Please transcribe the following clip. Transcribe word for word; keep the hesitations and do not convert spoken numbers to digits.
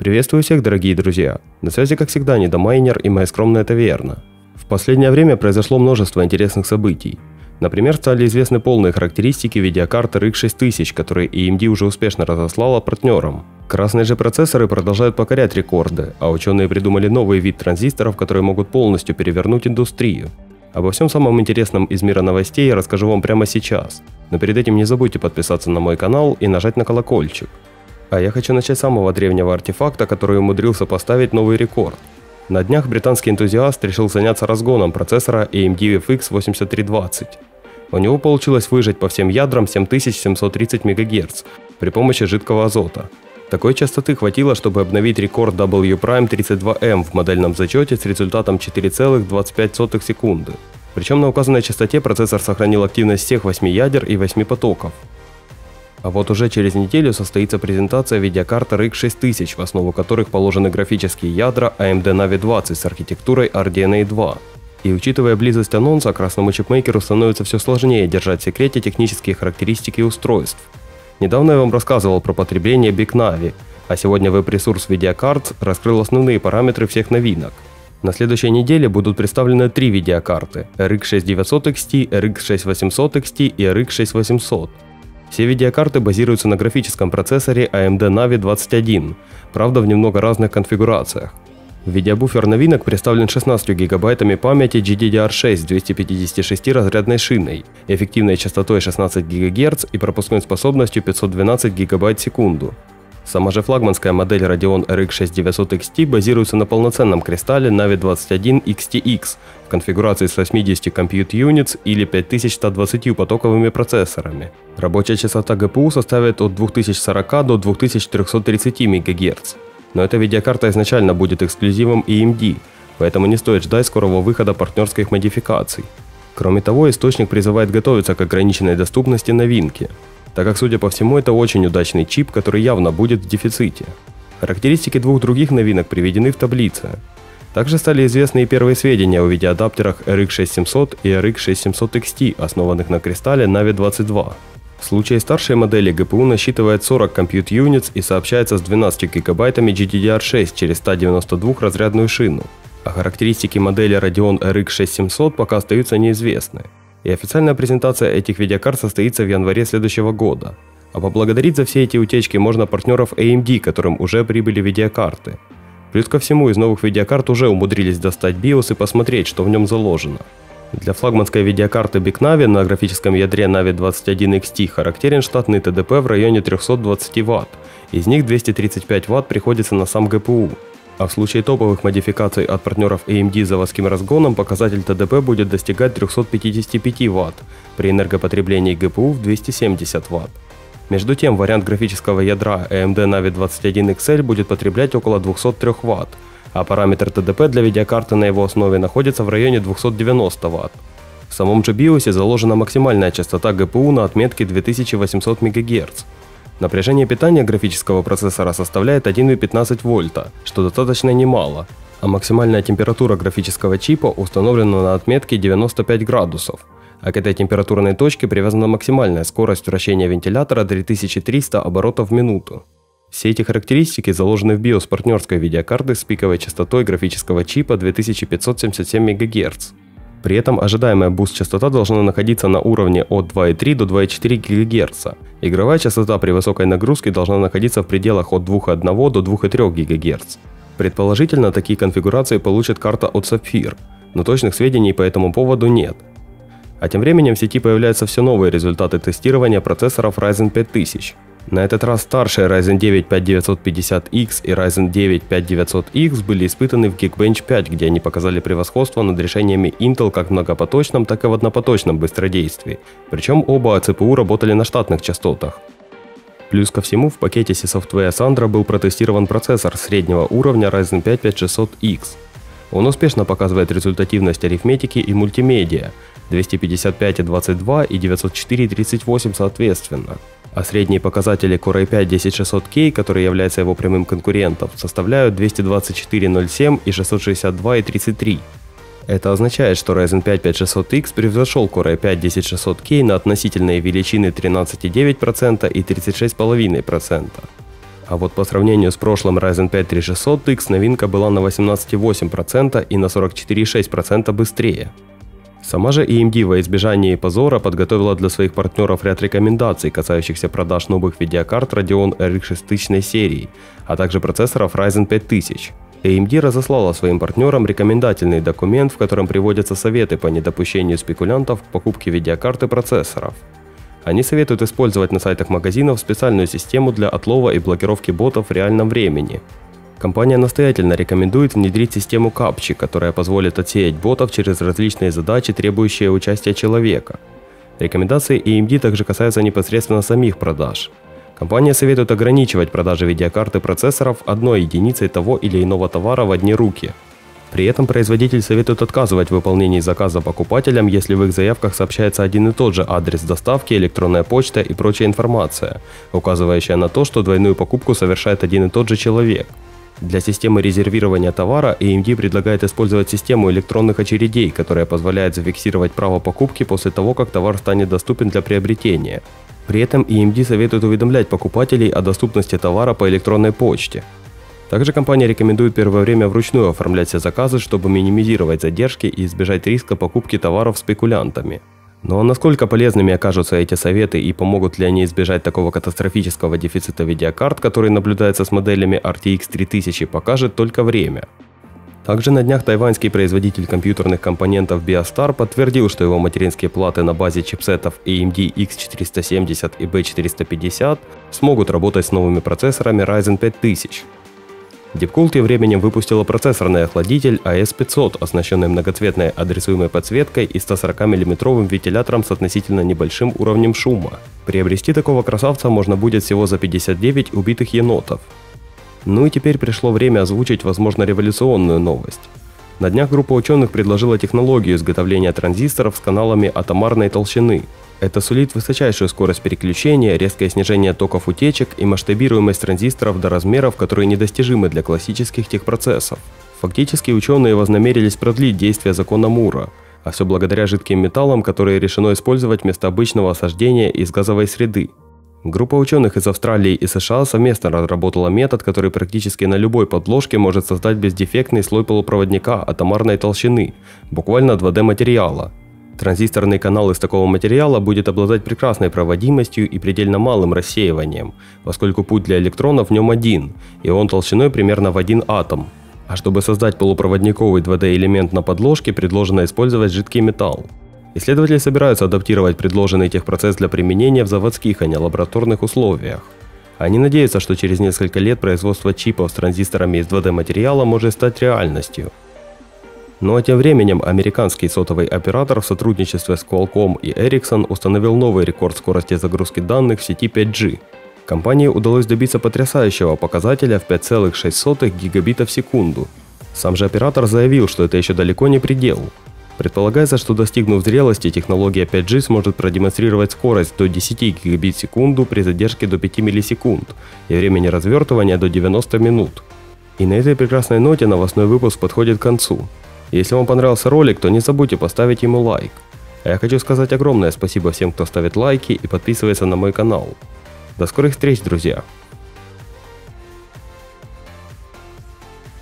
Приветствую всех, дорогие друзья! На связи, как всегда, Недомайнер и моя скромная таверна. В последнее время произошло множество интересных событий. Например, стали известны полные характеристики видеокарт эр икс шесть тысяч, которые A M D уже успешно разослала партнерам. Красные же процессоры продолжают покорять рекорды, а ученые придумали новый вид транзисторов, которые могут полностью перевернуть индустрию. Обо всем самом интересном из мира новостей я расскажу вам прямо сейчас. Но перед этим не забудьте подписаться на мой канал и нажать на колокольчик. А я хочу начать с самого древнего артефакта, который умудрился поставить новый рекорд. На днях британский энтузиаст решил заняться разгоном процессора A M D эф икс восемь три двадцать. У него получилось выжать по всем ядрам семь тысяч семьсот тридцать мегагерц при помощи жидкого азота. Такой частоты хватило, чтобы обновить рекорд W Prime тридцать два эм в модельном зачете с результатом четыре целых двадцать пять сотых секунды. Причем на указанной частоте процессор сохранил активность всех восьми ядер и восьми потоков. А вот уже через неделю состоится презентация видеокарт эр икс шесть тысяч, в основу которых положены графические ядра A M D Navi двадцать с архитектурой эр ди эн а два. И учитывая близость анонса, красному чипмейкеру становится все сложнее держать в секрете технические характеристики устройств. Недавно я вам рассказывал про потребление Big Navi, а сегодня веб-ресурс видеокарт раскрыл основные параметры всех новинок. На следующей неделе будут представлены три видеокарты – эр икс шестьдесят девятьсот икс ти, эр икс шестьдесят восемьсот икс ти и эр икс шестьдесят восемьсот. Все видеокарты базируются на графическом процессоре A M D Navi двадцать один, правда в немного разных конфигурациях. Видеобуфер новинок представлен шестнадцатью гигабайтами памяти джи ди ди ар шесть с двухсот пятидесяти шести разрядной шиной, эффективной частотой шестнадцать гигагерц и пропускной способностью пятьсот двенадцать гигабайт в секунду. Сама же флагманская модель Radeon эр икс шестьдесят девятьсот икс ти базируется на полноценном кристалле Navi двадцать один икс ти икс в конфигурации с восьмидесятью компьют юнитс или пять тысяч ста двадцатью потоковыми процессорами. Рабочая частота джи пи ю составит от двух тысяч сорока до двух тысяч трёхсот тридцати мегагерц. Но эта видеокарта изначально будет эксклюзивом A M D, поэтому не стоит ждать скорого выхода партнерских модификаций. Кроме того, источник призывает готовиться к ограниченной доступности новинки, так как, судя по всему, это очень удачный чип, который явно будет в дефиците. Характеристики двух других новинок приведены в таблице. Также стали известны и первые сведения о видеоадаптерах эр икс шестьдесят семьсот и эр икс шестьдесят семьсот икс ти, основанных на кристалле Navi двадцать два. В случае старшей модели джи пи ю насчитывает сорок компьют юнитс и сообщается с двенадцатью гигабайтами джи ди ди ар шесть через ста девяноста двух разрядную шину. А характеристики модели Radeon эр икс шестьдесят семьсот пока остаются неизвестны. И официальная презентация этих видеокарт состоится в январе следующего года. А поблагодарить за все эти утечки можно партнеров A M D, которым уже прибыли видеокарты. Плюс ко всему, из новых видеокарт уже умудрились достать биос и посмотреть, что в нем заложено. Для флагманской видеокарты Big Navi на графическом ядре Navi двадцать один икс ти характерен штатный ТДП в районе трёхсот двадцати ватт, из них двести тридцать пять ватт приходится на сам джи пи ю. А в случае топовых модификаций от партнеров A M D с заводским разгоном показатель ТДП будет достигать трёхсот пятидесяти пяти ватт, при энергопотреблении джи пи ю в двести семьдесят ватт. Между тем, вариант графического ядра A M D Navi двадцать один икс эль будет потреблять около двухсот трёх ватт, а параметр ТДП для видеокарты на его основе находится в районе двухсот девяноста ватт. В самом же биосе заложена максимальная частота джи пи ю на отметке две тысячи восемьсот мегагерц. Напряжение питания графического процессора составляет один и пятнадцать вольта, что достаточно немало, а максимальная температура графического чипа установлена на отметке девяносто пять градусов, а к этой температурной точке привязана максимальная скорость вращения вентилятора три тысячи триста оборотов в минуту. Все эти характеристики заложены в биос партнерской видеокарты с пиковой частотой графического чипа две тысячи пятьсот семьдесят семь мегагерц. При этом ожидаемая буст-частота должна находиться на уровне от двух и трёх до двух и четырёх гигагерц. Игровая частота при высокой нагрузке должна находиться в пределах от двух и одной до двух и трёх гигагерц. Предположительно, такие конфигурации получит карта от Sapphire, но точных сведений по этому поводу нет. А тем временем в сети появляются все новые результаты тестирования процессоров Ryzen пять тысяч. На этот раз старшие Ryzen девять пять девятьсот пятьдесят икс и Ryzen девять пять девятьсот икс были испытаны в Geekbench пять, где они показали превосходство над решениями Intel как в многопоточном, так и в однопоточном быстродействии, причем оба ЦПУ работали на штатных частотах. Плюс ко всему, в пакете SiSoftware Asandra был протестирован процессор среднего уровня Ryzen пять пять шестьсот икс. Он успешно показывает результативность арифметики и мультимедиа двести пятьдесят пять и двадцать два и девятьсот четыре и тридцать восемь соответственно. А средние показатели Core ай пять десять тысяч шестьсот кей, который является его прямым конкурентом, составляют двести двадцать четыре ноль семь и шестьсот шестьдесят два и тридцать три. Это означает, что Ryzen пять пять шестьсот икс превзошел Core ай пять десять тысяч шестьсот кей на относительные величины тринадцать и девять десятых процента и тридцать шесть и пять десятых процента. а вот по сравнению с прошлым Ryzen пять три шестьсот икс новинка была на восемнадцать и восемь десятых процента и на сорок четыре и шесть десятых процента быстрее. Сама же эй эм ди во избежание позора подготовила для своих партнеров ряд рекомендаций, касающихся продаж новых видеокарт Radeon эр икс шеститысячной серии, а также процессоров Ryzen пять тысяч. эй эм ди разослала своим партнерам рекомендательный документ, в котором приводятся советы по недопущению спекулянтов к покупке видеокарт и процессоров. Они советуют использовать на сайтах магазинов специальную систему для отлова и блокировки ботов в реальном времени. Компания настоятельно рекомендует внедрить систему капчи, которая позволит отсеять ботов через различные задачи, требующие участия человека. Рекомендации эй эм ди также касаются непосредственно самих продаж. Компания советует ограничивать продажи видеокарт и процессоров одной единицей того или иного товара в одни руки. При этом производитель советует отказывать в выполнении заказа покупателям, если в их заявках сообщается один и тот же адрес доставки, электронная почта и прочая информация, указывающая на то, что двойную покупку совершает один и тот же человек. Для системы резервирования товара эй эм ди предлагает использовать систему электронных очередей, которая позволяет зафиксировать право покупки после того, как товар станет доступен для приобретения. При этом эй эм ди советует уведомлять покупателей о доступности товара по электронной почте. Также компания рекомендует первое время вручную оформлять все заказы, чтобы минимизировать задержки и избежать риска покупки товаров спекулянтами. Но насколько полезными окажутся эти советы и помогут ли они избежать такого катастрофического дефицита видеокарт, который наблюдается с моделями эр ти экс три тысячи, покажет только время. Также на днях тайваньский производитель компьютерных компонентов BioStar подтвердил, что его материнские платы на базе чипсетов эй эм ди икс четыреста семьдесят и би четыреста пятьдесят смогут работать с новыми процессорами Ryzen пять тысяч. Deepcool тем временем выпустила процессорный охладитель эй эс пятьсот, оснащенный многоцветной адресуемой подсветкой и ста сорока миллиметровым вентилятором с относительно небольшим уровнем шума. Приобрести такого красавца можно будет всего за пятьдесят девять убитых енотов. Ну и теперь пришло время озвучить, возможно, революционную новость. На днях группа ученых предложила технологию изготовления транзисторов с каналами атомарной толщины. Это сулит высочайшую скорость переключения, резкое снижение токов утечек и масштабируемость транзисторов до размеров, которые недостижимы для классических техпроцессов. Фактически ученые вознамерились продлить действие закона Мура, а все благодаря жидким металлам, которые решено использовать вместо обычного осаждения из газовой среды. Группа ученых из Австралии и США совместно разработала метод, который практически на любой подложке может создать бездефектный слой полупроводника атомарной толщины, буквально два дэ материала. Транзисторный канал из такого материала будет обладать прекрасной проводимостью и предельно малым рассеиванием, поскольку путь для электронов в нем один, и он толщиной примерно в один атом. А чтобы создать полупроводниковый два дэ элемент на подложке, предложено использовать жидкий металл. Исследователи собираются адаптировать предложенный техпроцесс для применения в заводских, а не лабораторных условиях. Они надеются, что через несколько лет производство чипов с транзисторами из два дэ материала может стать реальностью. Ну а тем временем американский сотовый оператор в сотрудничестве с Qualcomm и Ericsson установил новый рекорд скорости загрузки данных в сети пять джи. Компании удалось добиться потрясающего показателя в пять целых шесть десятых гигабита в секунду. Сам же оператор заявил, что это еще далеко не предел. Предполагается, что достигнув зрелости, технология пять джи сможет продемонстрировать скорость до десяти гигабит в секунду при задержке до пяти миллисекунд и времени развертывания до девяноста минут. И на этой прекрасной ноте новостной выпуск подходит к концу. Если вам понравился ролик, то не забудьте поставить ему лайк. А я хочу сказать огромное спасибо всем, кто ставит лайки и подписывается на мой канал. До скорых встреч, друзья!